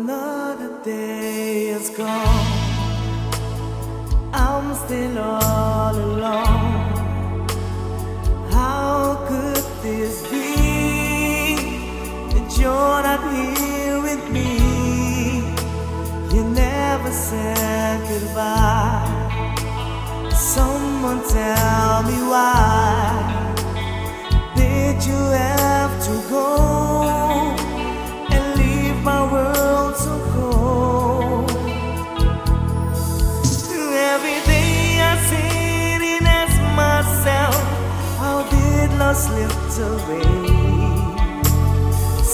another day is gone. I'm still all alone. How could this be that you're not here with me? You never said goodbye. Someone tell me why did you have to go and leave my world so cold? Every day I sit and ask myself, how did love slip away?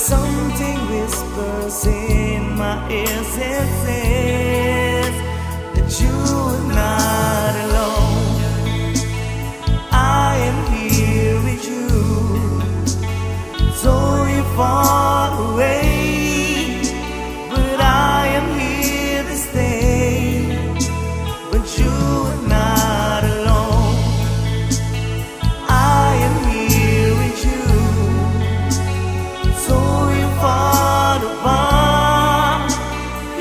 Something whispers in my ears and says that you are not alone. So you far away, but I am here to stay. But you are not alone. I am here with you. So you far apart,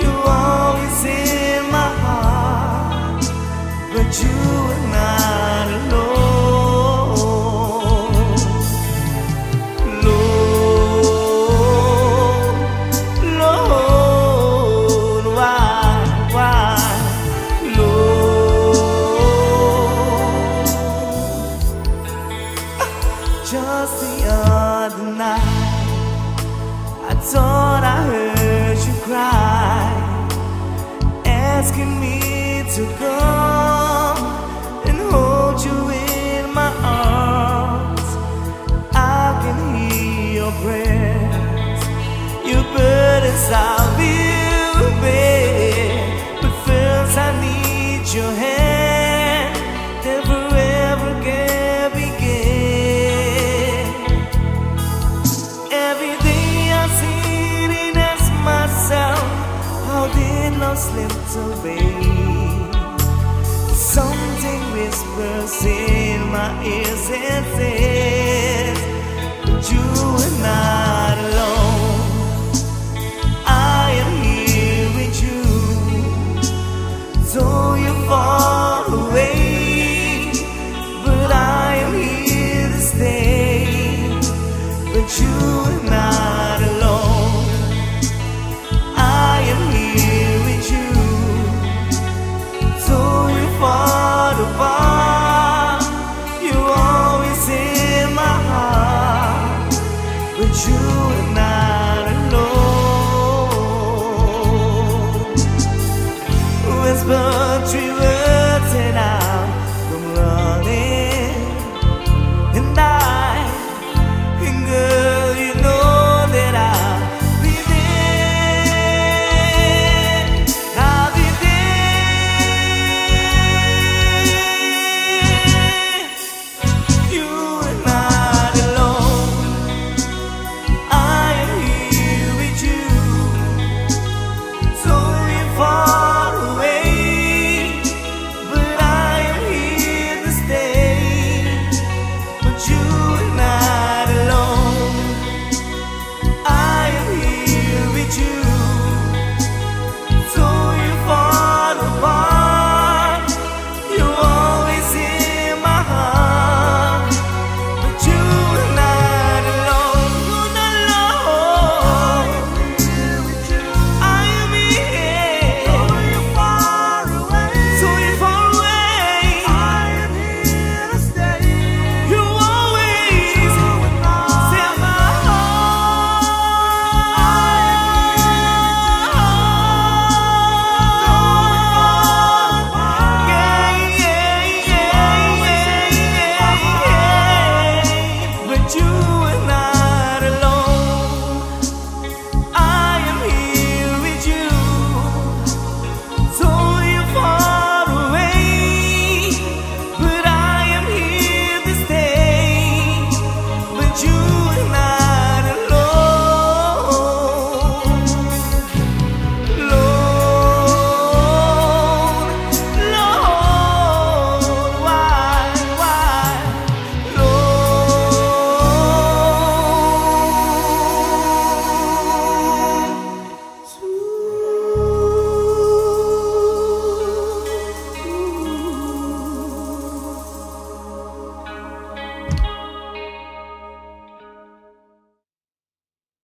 you're always in my heart. But you are not alone. Thought I heard you cry, asking me to come and hold you in my arms. I can hear your prayers, your burdens I'll bear. But first I need your hand, that forever can begin. Every day love slipped away. Something whispers in my ear.